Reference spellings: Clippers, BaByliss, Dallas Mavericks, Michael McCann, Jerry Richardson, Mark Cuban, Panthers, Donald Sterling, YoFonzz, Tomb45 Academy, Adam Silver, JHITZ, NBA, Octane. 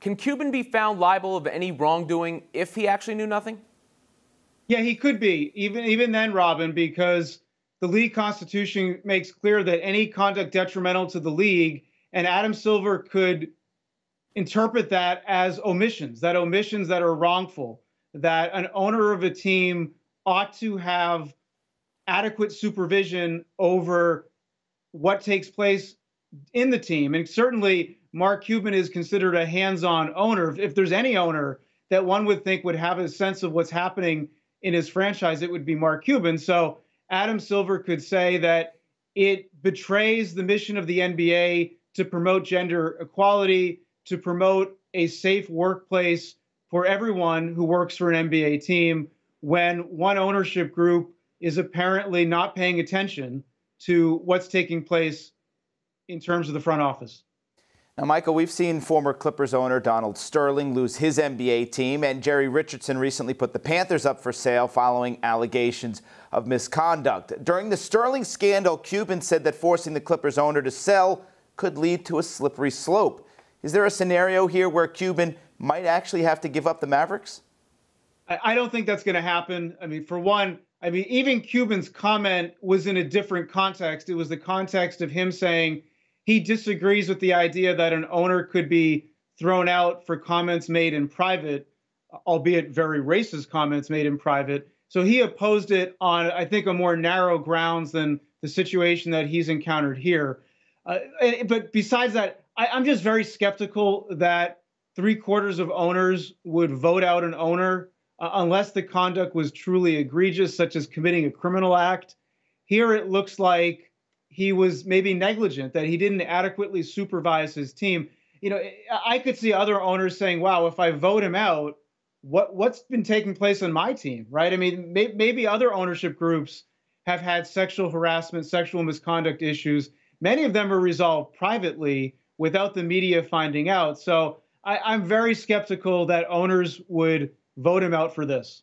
Can Cuban be found liable of any wrongdoing if he actually knew nothing? Yeah, he could be, even then, Robin, because the league constitution makes clear that any conduct detrimental to the league, and Adam Silver could interpret that as omissions that are wrongful, that an owner of a team ought to have adequate supervision over what takes place in the team. And certainly Mark Cuban is considered a hands-on owner. If there's any owner that one would think would have a sense of what's happening in his franchise, it would be Mark Cuban. So Adam Silver could say that it betrays the mission of the NBA to promote gender equality, to promote a safe workplace for everyone who works for an NBA team, when one ownership group is apparently not paying attention to what's taking place in terms of the front office. Now, Michael, we've seen former Clippers owner Donald Sterling lose his NBA team, and Jerry Richardson recently put the Panthers up for sale following allegations of misconduct. During the Sterling scandal, Cuban said that forcing the Clippers owner to sell could lead to a slippery slope. Is there a scenario here where Cuban might actually have to give up the Mavericks? I don't think that's going to happen. I mean, for one, even Cuban's comment was in a different context. It was the context of him saying he disagrees with the idea that an owner could be thrown out for comments made in private, albeit very racist comments made in private. So he opposed it on, I think, a more narrow grounds than the situation that he's encountered here. But besides that, I'm just very skeptical that 3/4 of owners would vote out an owner unless the conduct was truly egregious, such as committing a criminal act. Here it looks like he was maybe negligent, that he didn't adequately supervise his team. You know, I could see other owners saying, wow, if I vote him out, what's been taking place on my team, right? I mean, maybe other ownership groups have had sexual harassment, sexual misconduct issues. Many of them are resolved privately without the media finding out. So I'm very skeptical that owners would vote him out for this.